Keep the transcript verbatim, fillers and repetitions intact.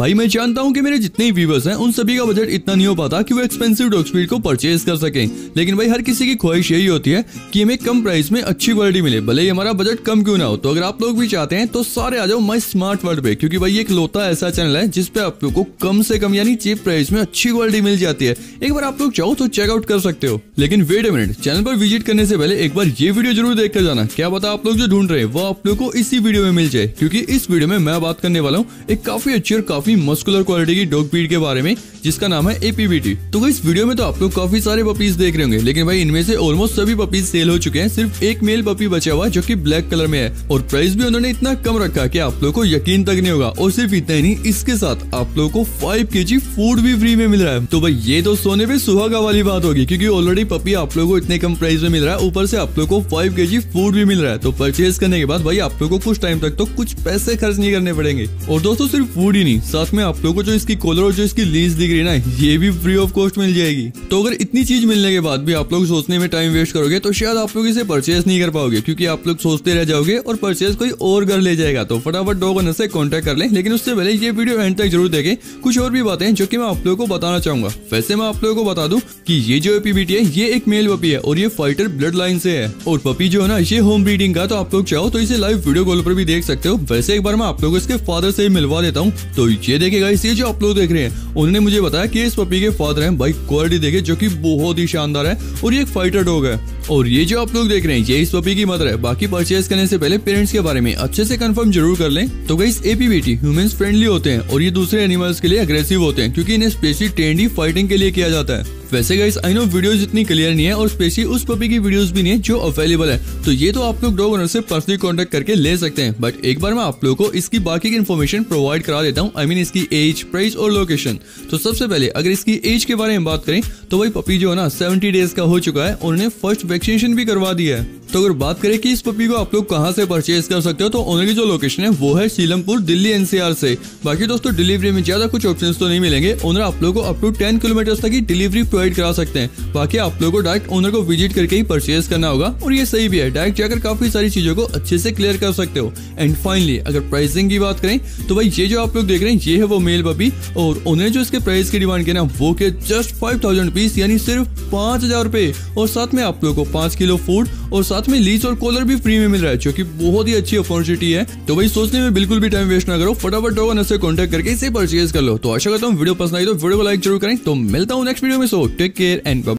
भाई मैं जानता हूँ कि मेरे जितने ही व्यूवर्स हैं उन सभी का बजट इतना नहीं हो पाता कि वो एक्सपेंसिव डॉग स्पीड को परचेज कर सकें, लेकिन भाई हर किसी की ख्वाहिश यही होती है कि हमें कम प्राइस में अच्छी क्वालिटी मिले, भले ही हमारा बजट कम क्यों ना हो। तो अगर आप लोग भी चाहते हैं तो सारे आ जाओ माय स्मार्ट वर्ल्ड पे, क्योंकि भाई एक लौता ऐसा चैनल है जिसपे आप लोग को कम से कम यानी चीप प्राइस में अच्छी क्वालिटी मिल जाती है। एक बार आप लोग चाहो तो चेकआउट कर सकते हो, लेकिन वेट अ मिनट, चैनल पर विजिट करने से पहले एक बार ये वीडियो जरूर देख कर जाना। क्या पता आप लोग जो ढूंढ रहे हैं वो आप लोग को इसी वीडियो में मिल जाए, क्योंकि इस वीडियो में मैं बात करने वाला हूँ एक काफी अच्छी और काफी मस्कुलर क्वालिटी की डॉग ब्रीड के बारे में जिसका नाम है ए पी बी टी। तो इस वीडियो में तो आप लोग काफी सारे पपीज देख रहे होंगे, लेकिन भाई इनमें से ऑलमोस्ट सभी पपीज सेल हो चुके हैं, सिर्फ एक मेल पपी बचा हुआ जो कि ब्लैक कलर में है और प्राइस भी उन्होंने इतना कम रखा कि आप लोग को यकीन तक नहीं होगा। और सिर्फ इतना ही नहीं, इसके साथ आप लोग को फाइव के जी फूड भी फ्री में मिल रहा है। तो भाई ये तो सोने पे सुहागा वाली बात होगी, क्योंकि ऑलरेडी पपी आप लोग को इतने कम प्राइस में मिल रहा है, ऊपर से आप लोग को फाइव के जी फूड भी मिल रहा है। तो परचेज करने के बाद भाई आप लोग को कुछ टाइम तक तो कुछ पैसे खर्च नहीं करने पड़ेंगे। और दोस्तों सिर्फ फूड ही नहीं, साथ में आप लोग को जो इसकी कॉलर और जो इसकी लीज दिख रही है ना, ये भी फ्री ऑफ कॉस्ट मिल जाएगी। तो अगर इतनी चीज मिलने के बाद भी आप लोग सोचने में टाइम वेस्ट करोगे तो शायद आप लोग इसे परचेज नहीं कर पाओगे, क्योंकि आप लोग सोचते रह जाओगे और परचेज कोई और कर ले जाएगा। तो फटाफट डॉग ओनर से कांटेक्ट कर लें, लेकिन उससे पहले ये वीडियो एंड तक जरूर देखें, कुछ और भी बातें जो कि मैं आप लोगों को बताना चाहूंगा। वैसे मैं आप लोगों को बता दूं कि ये जो ए पी बी टी है ये एक मेल पपी है और ये फाइटर ब्लड लाइन से है, और पपी जो है ना ये होम ब्रीडिंग का। तो आप लोग चाहो तो इसे लाइव वीडियो कॉल पर भी देख सकते हो। वैसे एक बार मैं आप लोगों को इसके फादर से मिलवा देता हूँ। तो ये देखिएगा, इसे जो आप लोग देख रहे हैं उन्होंने मुझे बताया कि इस पपी के फादर हैं। भाई क्वालिटी देखे जो कि बहुत ही शानदार है, और ये एक फाइटर डॉग है। और ये जो आप लोग देख रहे हैं ये इस पपी की मदर है। बाकी परचेज करने से पहले पेरेंट्स के बारे में अच्छे से कंफर्म जरूर कर लें। तो guys A P B T humans friendly होते हैं और ये दूसरे एनिमल्स के लिए अग्रेसिव होते हैं, क्योंकि इन्हें स्पेशली ट्रेंड ही फाइटिंग के लिए किया जाता है। वैसे गाइस आई नो वीडियोस इतनी क्लियर नहीं है और स्पेशली उस पपी की वीडियोस भी नहीं है जो अवेलेबल है, तो ये तो आप लोग डॉग ओनर से पर्सनली कांटेक्ट करके ले सकते हैं। बट एक बार मैं आप लोगों को इसकी बाकी की इन्फॉर्मेशन प्रोवाइड करा देता हूँ, आई मीन इसकी एज, प्राइस और लोकेशन। तो सबसे पहले अगर इसकी एज के बारे में बात करें तो वही पपी जो है ना सेवेंटी डेज का हो चुका है और उन्हें फर्स्ट वैक्सीनेशन भी करवा दिया है। तो अगर बात करें कि इस पपी को आप लोग कहाँ से परचेज कर सकते हो तो उनकी जो लोकेशन है वो है Seelampur, Delhi N C R से। बाकी दोस्तों डिलीवरी में ज्यादा कुछ ऑप्शंस तो नहीं मिलेंगे, ओनर आप लोगों को अप टू टेन किलोमीटर तक की डिलीवरी प्रोवाइड करा सकते हैं। बाकी आप लोगों को डायरेक्ट ओनर को विजिट करके ही परचेज करना होगा, और ये सही भी है, डायरेक्ट जाकर काफी सारी चीजों को अच्छे से क्लियर कर सकते हो। एंड फाइनली अगर प्राइसिंग की बात करें तो भाई ये जो आप लोग देख रहे हैं ये है वो मेल पपी, और उन्होंने जो इसके प्राइस की डिमांड की ना वो के जस्ट फाइव थाउजेंड रुपीज यानी सिर्फ पाँच हजार रुपए, और साथ में आप लोगों को पाँच किलो फूड और साथ में लीज और कॉलर भी फ्री में मिल रहा है, जो कि बहुत ही अच्छी अपॉर्चुनिटी है। तो भाई सोचने में बिल्कुल भी टाइम वेस्ट ना करो, फटाफट डॉग ओनर से कांटेक्ट करके इसे परचेज कर लो। तो आशा करता हूँ वीडियो पसंद आई तो वीडियो को लाइक जरूर करें। तो मिलता हूँ नेक्स्ट वीडियो में, so take care and bye.